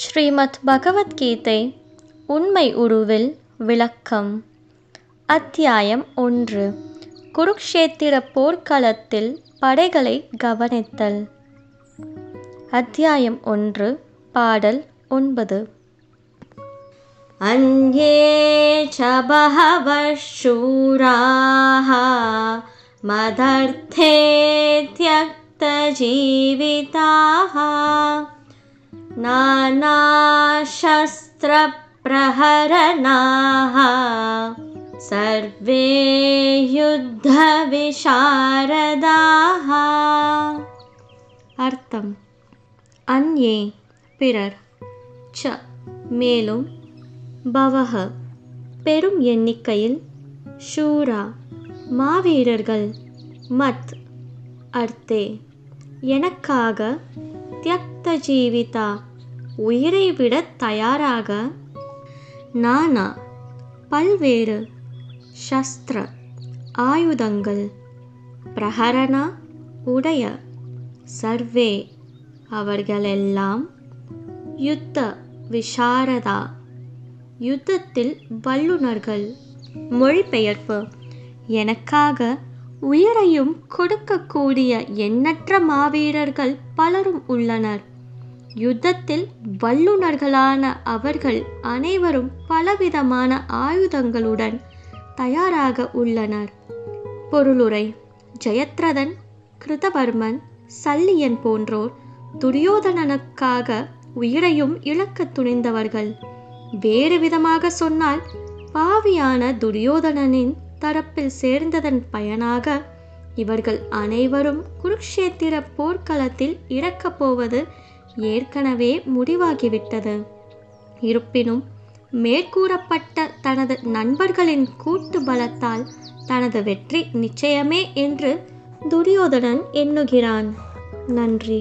श्रीमद् भगवद गीते उन्मै उरुविल विलक्कम अध्यायम 1 कुरुक्षेत्र पोर्क्களத்தில் படைகளை கவனித்தல் அத்தியாயம் 1 பாடல் 9 अन्ये च बहवः शूराः मदर्थे त्यक्तजीविताः नानाशस्त्रप्रहरणाः सर्वे युद्धविशारदाः। अर्थम् अन्ये पिरर् च मेलुं बवह पेरुं एन्निक्कैयिल शूरा मावीरर्गल मत् अर्थे एनक्काग त्यक्त जीविता उयिरै विड तयाराग नाना पल्वेरु शस्त्र आयुधंगल प्रहरणा उडय सर्वे अवर्गलेल्लाम युद्ध विशारदा युद्धत्तिल वल्लुनर्गल मोळिपेयर्प्पु एनक्काग உயிரையும் கொடுக்கக்கூடிய எண்ணற்ற மாவீரர்கள் பலரும் உள்ளனர். யுத்தத்தில் வல்லுனர்களான அவர்கள் அனைவரும் பலவிதமான ஆயுதங்களுடன் தயாராக உள்ளனர். பொருளுரை: ஜெயத்ரதன், கிருதவர்மன், சல்லியன் போன்றோர் துரியோதனனுக்காக உயிரையும் இழக்க துணிந்தவர்கள். வேறு விதமாக சொன்னால், பாவியான துரியோதனனின் தரப்பில் சேர்ந்ததன் பயனாக இவர்கள் அனைவரும் குருக்ஷேத்திர போர்க்களத்தில் இறக்கப் போவது ஏற்கனவே முடிவாகிவிட்டது. இருப்பினும் மேற்கூறப்பட்ட தனது நண்பர்களின் கூட்டு பலத்தால் தனது வெற்றி நிச்சயமே என்று துரியோதனன் எண்ணுகிறான். நன்றி.